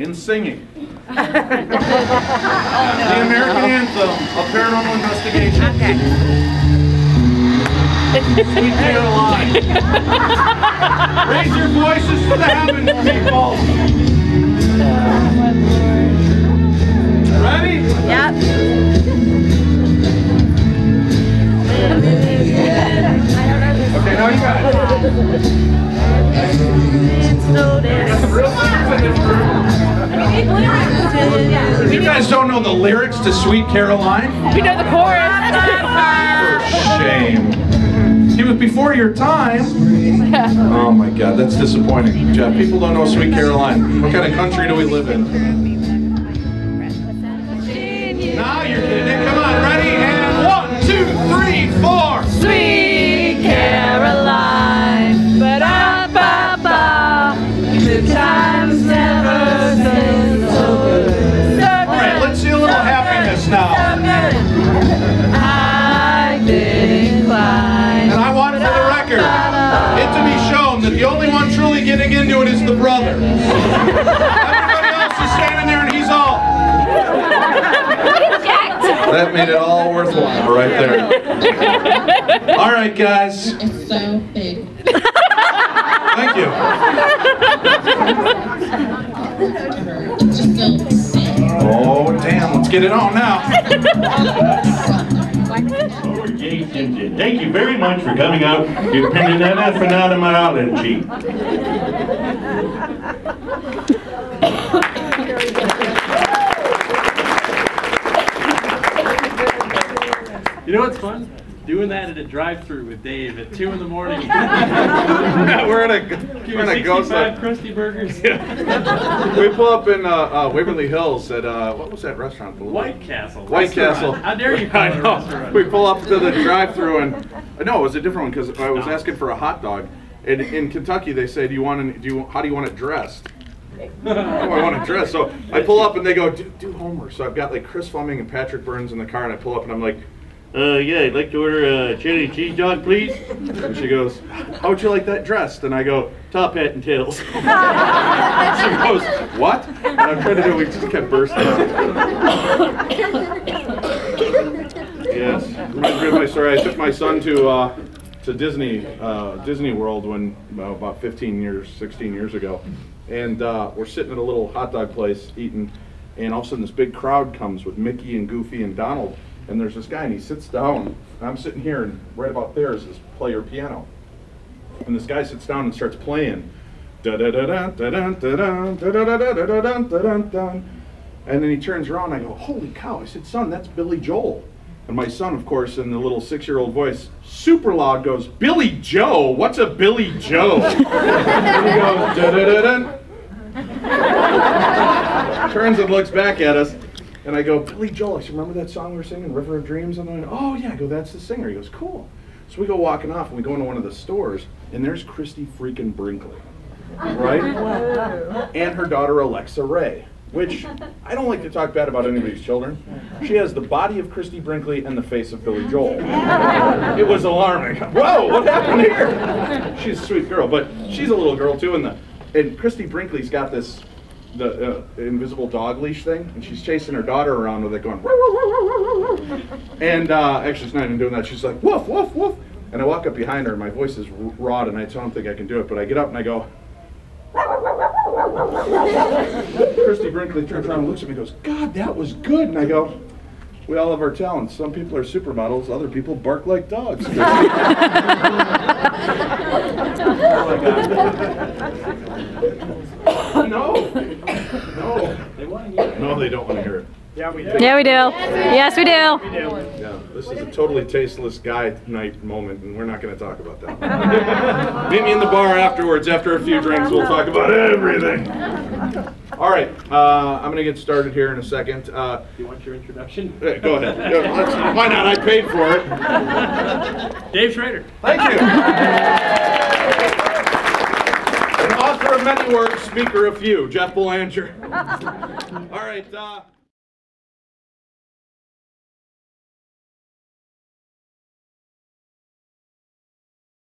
in singing. Oh, no. The American Anthem, A Paranormal Investigation. Okay. Sweet Caroline. Raise your voices to the heavens, people. Ready? Yep. Okay, now you got it. If you guys don't know the lyrics to Sweet Caroline, you know the chorus. For shame. It was before your time. Oh my God, that's disappointing. Jeff, people don't know Sweet Caroline. What kind of country do we live in? Now you're getting it. Come on, ready? And 1, 2, 3, 4. Sweet Caroline. Times never been so good. Alright, let's see a little happiness now. I didn't climb. And I want for the record it to be shown that the only one truly getting into it is the brother. Everybody else is standing there and he's all. That made it all worthwhile right there. Alright, guys. It's so big. Thank you. Oh, damn. Let's get it on now. Thank you very much for coming out to Pindanana Phenomenology. You know what's fun? Doing that at a drive-thru with Dave at 2 in the morning. We're in a ghost. 65 Krusty burgers. Yeah. We pull up in Waverly Hills at what was that restaurant? White Castle. White Castle. How dare you call it a restaurant? We pull up to the drive-thru and no, it was a different one because I was asking for a hot dog. And in Kentucky, they say, how do you want it dressed? Oh, I want to dress. So I pull up and they go, do homework. So I've got like Chris Fleming and Patrick Burns in the car, and I pull up and I'm like. Yeah, I'd like to order a chili cheese dog, please. And she goes, how would you like that dressed? And I go, top hat and tails. And she goes, what? And I'm trying to do it, we just kept bursting. Yes, reminds me of my story. I took my son to Disney World when about 16 years ago. And we're sitting at a little hot dog place eating, and all of a sudden this big crowd comes with Mickey and Goofy and Donald. And there's this guy, and he sits down, and I'm sitting here, and right about there is this player piano. And this guy sits down and starts playing. And then he turns around, and I go, holy cow. I said, son, that's Billy Joel. And my son, of course, in the little 6-year-old voice, super loud, goes, Billy Joe? What's a Billy Joe? And he goes, da-da-da-da. Turns and looks back at us. And I go, Billy Joel, remember that song we were singing, River of Dreams? And I go, oh yeah, I go, that's the singer. He goes, cool. So we go walking off and we go into one of the stores and there's Christie freaking Brinkley, right? And her daughter, Alexa Ray, which I don't like to talk bad about anybody's children. She has the body of Christie Brinkley and the face of Billy Joel. It was alarming. Whoa, what happened here? She's a sweet girl, but she's a little girl too. And Christie Brinkley's got this, the invisible dog leash thing, and she's chasing her daughter around with it going, woof, woof, woof, woof, woof. And actually she's not even doing that, she's like, woof, woof, woof. And I walk up behind her, and my voice is raw, and I don't think I can do it, but I get up and I go, Christie Brinkley turns around and looks at me and goes, God, that was good. And I go, we all have our talents. Some people are supermodels, other people bark like dogs. Oh my God. No. They want to hear it. No, they don't want to hear it. Yeah, we do. Yeah, we do. Yes, we do. Yes, we do. Yeah, this is a totally tasteless guy night moment, and we're not going to talk about that. Meet me in the bar afterwards. After a few drinks, we'll talk about everything. All right, I'm going to get started here in a second. You want your introduction? Go ahead. Why not? I paid for it. Dave Schrader. Thank you. Author of many works, speaker of few, Jeff Belanger. All right.